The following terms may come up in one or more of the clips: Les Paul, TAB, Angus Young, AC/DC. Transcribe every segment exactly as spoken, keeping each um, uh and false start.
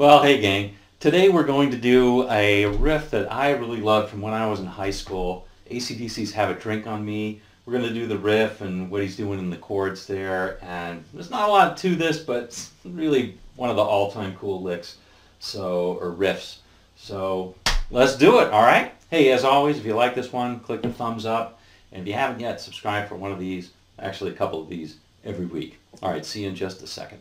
Well, hey gang, today we're going to do a riff that I really loved from when I was in high school. A C D C's Have a Drink on Me. We're going to do the riff and what he's doing in the chords there, and there's not a lot to this, but it's really one of the all-time cool licks, so, or riffs. So let's do it, alright? Hey, as always, if you like this one, click the thumbs up, and if you haven't yet, subscribe for one of these, actually a couple of these, every week. Alright, see you in just a second.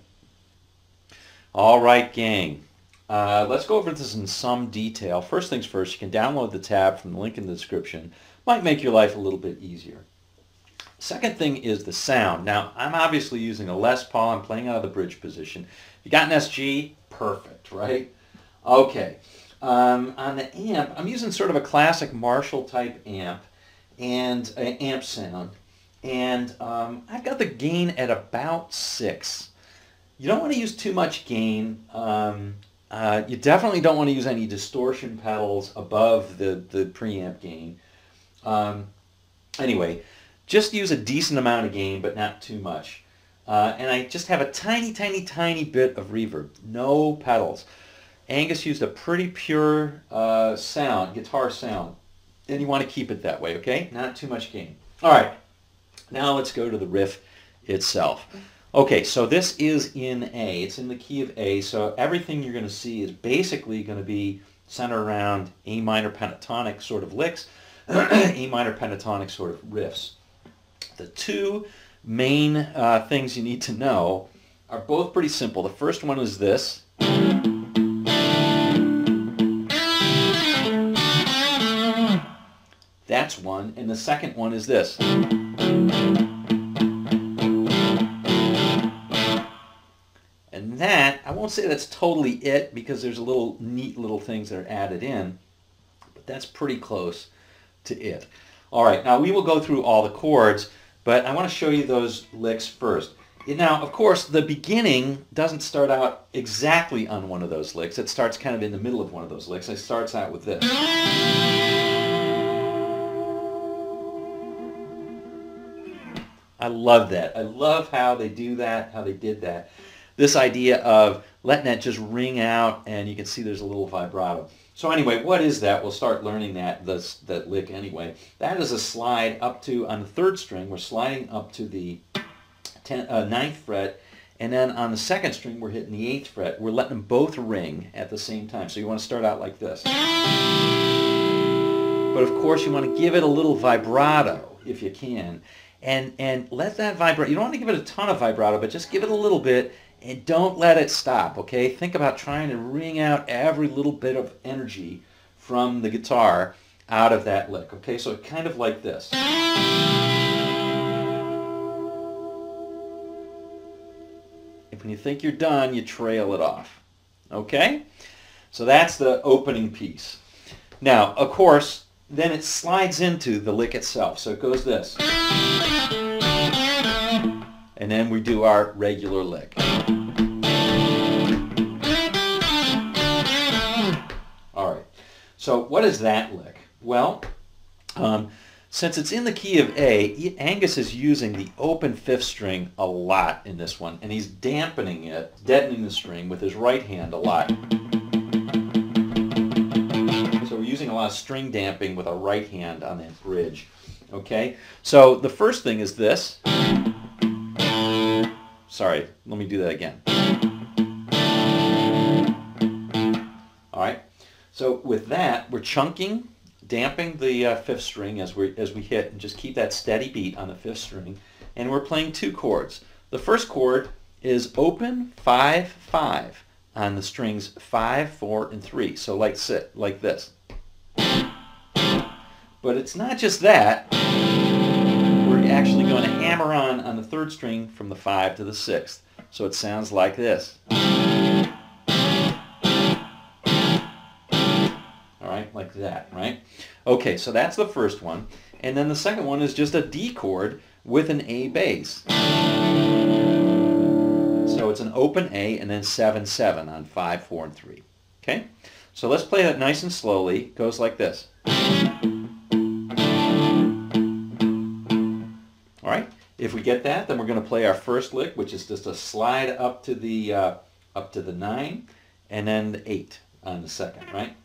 Alright gang. Uh, let's go over this in some detail. First things first, you can download the tab from the link in the description. Might make your life a little bit easier. Second thing is the sound. Now, I'm obviously using a Les Paul. I'm playing out of the bridge position. If you got an S G, perfect, right? Okay. Um, on the amp, I'm using sort of a classic Marshall type amp and uh, amp sound. And um, I've got the gain at about six. You don't want to use too much gain. Um, Uh, you definitely don't want to use any distortion pedals above the, the preamp gain. Um, anyway, just use a decent amount of gain, but not too much. Uh, and I just have a tiny, tiny, tiny bit of reverb. No pedals. Angus used a pretty pure uh, sound, guitar sound. And you want to keep it that way, okay? Not too much gain. All right. Now let's go to the riff itself. Okay, so this is in A. It's in the key of A, so everything you're going to see is basically going to be centered around A minor pentatonic sort of licks, A minor pentatonic sort of riffs. The two main uh, things you need to know are both pretty simple. The first one is this. That's one, and the second one is this. That, I won't say that's totally it because there's a little neat little things that are added in, but that's pretty close to it. All right, now we will go through all the chords, but I want to show you those licks first. Now, of course, the beginning doesn't start out exactly on one of those licks. It starts kind of in the middle of one of those licks. It starts out with this. I love that. I love how they do that, how they did that. This idea of letting that just ring out, and you can see there's a little vibrato. So anyway, what is that? We'll start learning that, this, that lick anyway. That is a slide up to, on the third string, we're sliding up to the ten, uh, ninth fret, and then on the second string, we're hitting the eighth fret. We're letting them both ring at the same time. So you want to start out like this. But of course, you want to give it a little vibrato, if you can, and, and let that vibrate. You don't want to give it a ton of vibrato, but just give it a little bit, and don't let it stop, okay? Think about trying to wring out every little bit of energy from the guitar out of that lick, okay? So kind of like this. If when you think you're done, you trail it off, okay? So that's the opening piece. Now, of course, then it slides into the lick itself, so it goes this. And then we do our regular lick. All right, so what is that lick? Well, um, since it's in the key of A, Angus is using the open fifth string a lot in this one, and he's dampening it, deadening the string with his right hand a lot. So we're using a lot of string damping with a right hand on that bridge, okay? So the first thing is this. Sorry, let me do that again. All right, so with that, we're chunking, damping the uh, fifth string as we, as we hit, and just keep that steady beat on the fifth string, and we're playing two chords. The first chord is open five five on the strings five, four, and three, so like, sit, like this. But it's not just that. Actually going to hammer on on the third string from the five to the sixth, so it sounds like this. All right, like that, right? Okay, so that's the first one, and then the second one is just a D chord with an A bass. So it's an open A and then seven seven on five, four, and three. Okay, so let's play that nice and slowly. It goes like this. If we get that, then we're going to play our first lick, which is just a slide up to the uh, up to the nine, and then the eight on the second, right?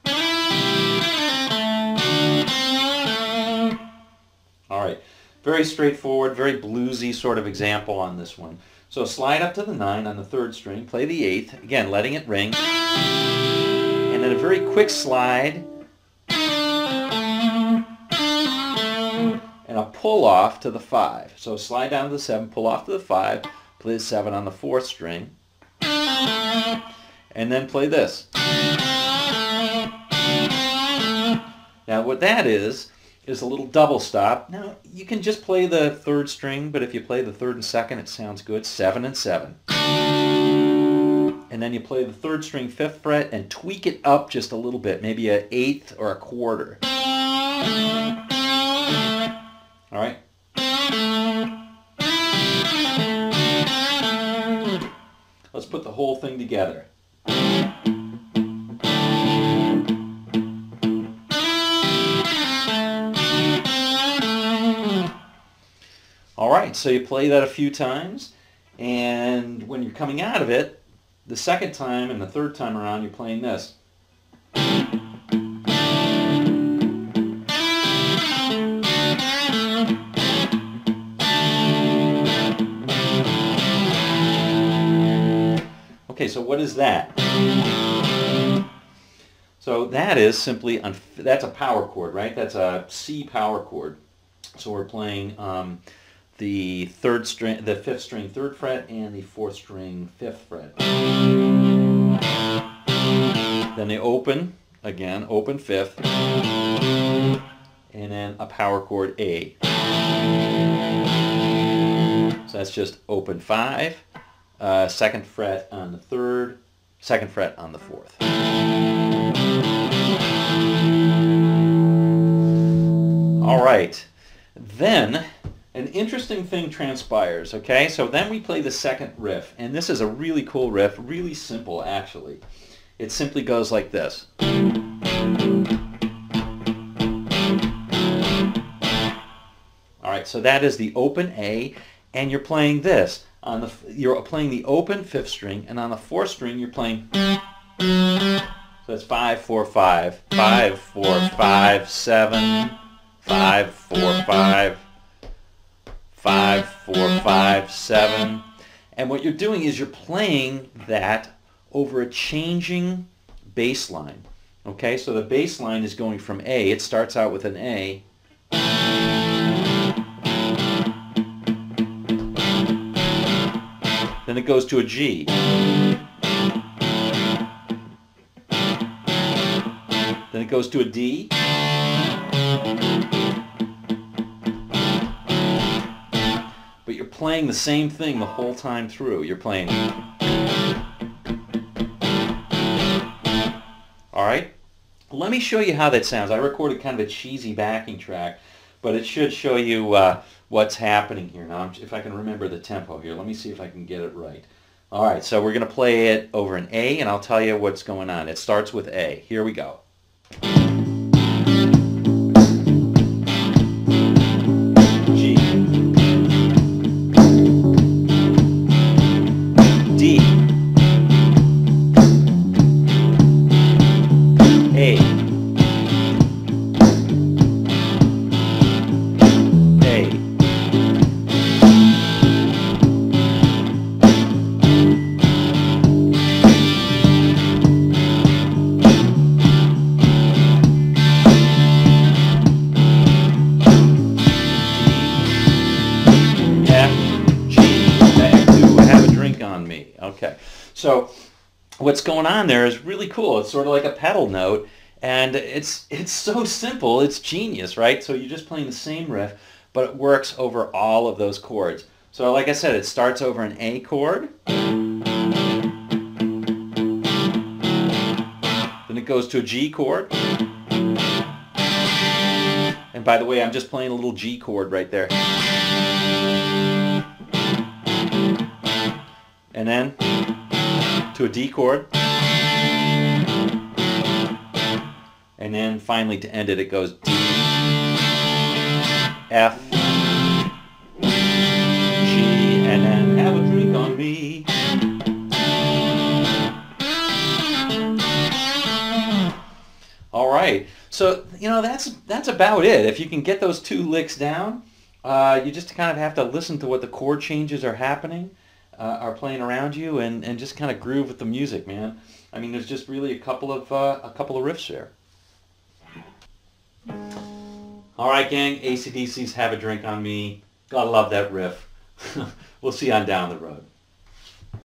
All right, very straightforward, very bluesy sort of example on this one. So slide up to the nine on the third string, play the eighth, again letting it ring, and then a very quick slide, and a pull off to the five. So slide down to the seven, pull off to the five, play the seven on the fourth string, and then play this. Now what that is, is a little double stop. Now you can just play the third string, but if you play the third and second, it sounds good, seven and seven. And then you play the third string fifth fret and tweak it up just a little bit, maybe an eighth or a quarter. All right. Let's put the whole thing together. All right, so you play that a few times, and when you're coming out of it, the second time and the third time around, you're playing this. Okay, so what is that? So that is simply, that's a power chord, right? That's a C power chord. So we're playing um, the third string, the fifth string third fret, and the fourth string fifth fret. Then they open, again, open fifth, and then a power chord A. So that's just open five. Uh, second fret on the third, second fret on the fourth. All right, then an interesting thing transpires, okay? So then we play the second riff, and this is a really cool riff, really simple actually. It simply goes like this. All right, so that is the open A, and you're playing this. On the, you're playing the open fifth string, and on the fourth string you're playing. So it's five, four, five, five, four, five, seven, five, four, five, five, four, five, seven. And what you're doing is you're playing that over a changing bass line. Okay, so the bass line is going from A. It starts out with an A. Then it goes to a G. Then it goes to a D. But you're playing the same thing the whole time through. You're playing. All right? Let me show you how that sounds. I recorded kind of a cheesy backing track, but it should show you uh, what's happening here. Now, if I can remember the tempo here, let me see if I can get it right. All right, so we're going to play it over an A, and I'll tell you what's going on. It starts with A. Here we go. G. D. A. Okay, so what's going on there is really cool. It's sort of like a pedal note, and it's it's so simple, it's genius, right? So you're just playing the same riff, but it works over all of those chords. So like I said, it starts over an A chord, then it goes to a G chord, and by the way, I'm just playing a little G chord right there. And then to a D chord, and then finally to end it, it goes D, F, G, and then have a drink on me. So, you know, that's that's about it. If you can get those two licks down, uh, you just kind of have to listen to what the chord changes are happening, uh, are playing around you, and, and just kind of groove with the music, man. I mean, there's just really a couple of, uh, a couple of riffs there. All right, gang, A C D C's Have a Drink on Me. Gotta love that riff. We'll see you on down the road.